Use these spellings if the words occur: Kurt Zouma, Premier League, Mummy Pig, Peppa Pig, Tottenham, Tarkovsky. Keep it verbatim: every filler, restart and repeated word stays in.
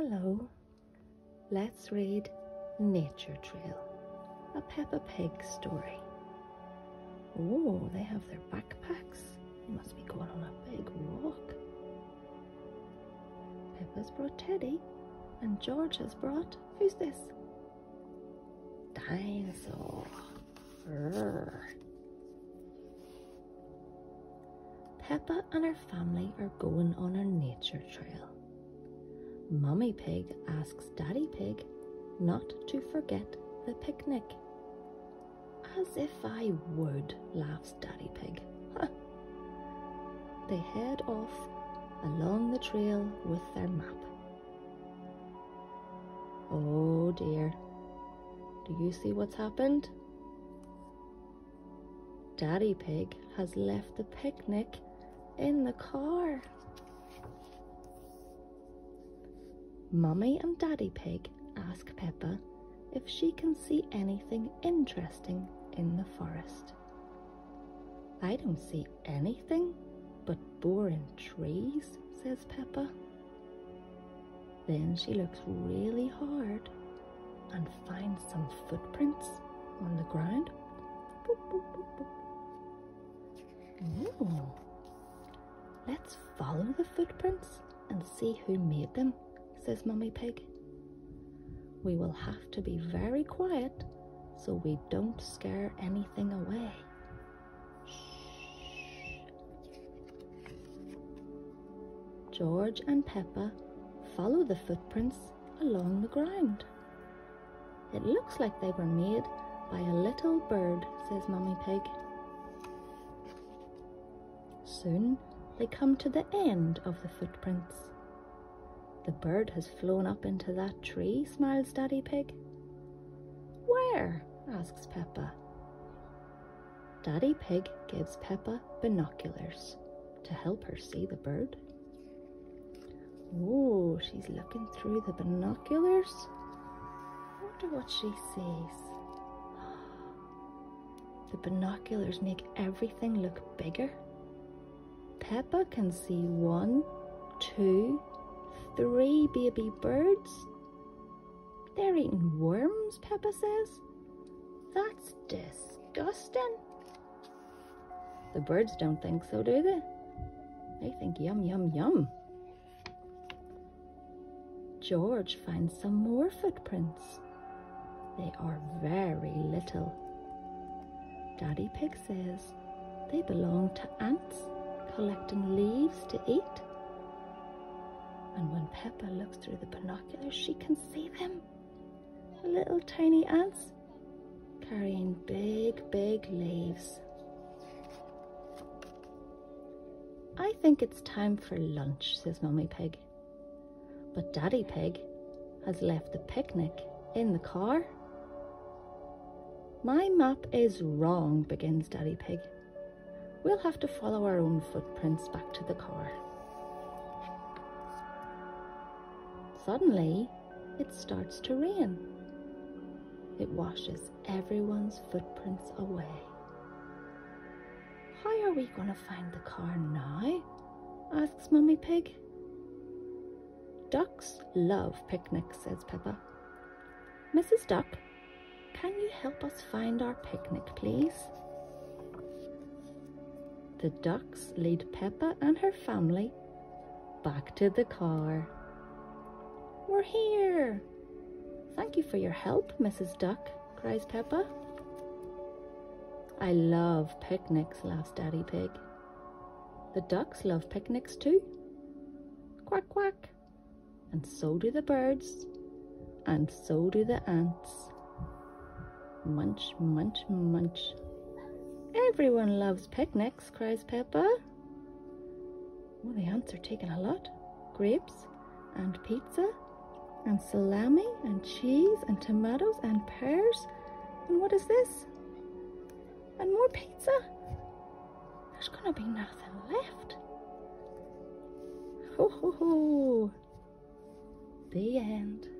Hello, let's read Nature Trail, a Peppa Pig story. Oh, they have their backpacks. They must be going on a big walk. Peppa's brought Teddy, and George has brought, who's this? Dinosaur. Urgh. Peppa and her family are going on a nature trail. Mummy Pig asks Daddy Pig not to forget the picnic. As if I would, laughs Daddy Pig. They head off along the trail with their map. Oh dear, do you see what's happened? Daddy Pig has left the picnic in the car. Mummy and Daddy Pig ask Peppa if she can see anything interesting in the forest. I don't see anything but boring trees, says Peppa. Then she looks really hard and finds some footprints on the ground. Boop, boop, boop, boop. Oh, let's follow the footprints and see who made them, says Mummy Pig. We will have to be very quiet so we don't scare anything away. Shh. George and Peppa follow the footprints along the ground. It looks like they were made by a little bird, says Mummy Pig. Soon they come to the end of the footprints. The bird has flown up into that tree, smiles Daddy Pig. Where? Asks Peppa. Daddy Pig gives Peppa binoculars to help her see the bird. Oh, she's looking through the binoculars. I wonder what she sees. The binoculars make everything look bigger. Peppa can see one, two, three baby birds. They're eating worms, Peppa says. That's disgusting. The birds don't think so, do they? They think yum, yum, yum. George finds some more footprints. They are very little. Daddy Pig says they belong to ants collecting leaves to eat. And when Peppa looks through the binoculars, she can see them. Little tiny ants carrying big, big leaves. I think it's time for lunch, says Mummy Pig. But Daddy Pig has left the picnic in the car. My map is wrong, begins Daddy Pig. We'll have to follow our own footprints back to the car. Suddenly, it starts to rain. It washes everyone's footprints away. How are we going to find the car now? Asks Mummy Pig. Ducks love picnics, says Peppa. Missus Duck, can you help us find our picnic, please? The ducks lead Peppa and her family back to the car. We're here! Thank you for your help, Missus Duck, cries Peppa. I love picnics, laughs Daddy Pig. The ducks love picnics too. Quack, quack. And so do the birds. And so do the ants. Munch, munch, munch. Everyone loves picnics, cries Peppa. Oh, the ants are taking a lot. Grapes and pizza. And salami, and cheese, and tomatoes, and pears. And what is this? And more pizza? There's gonna be nothing left. Ho ho ho! The end.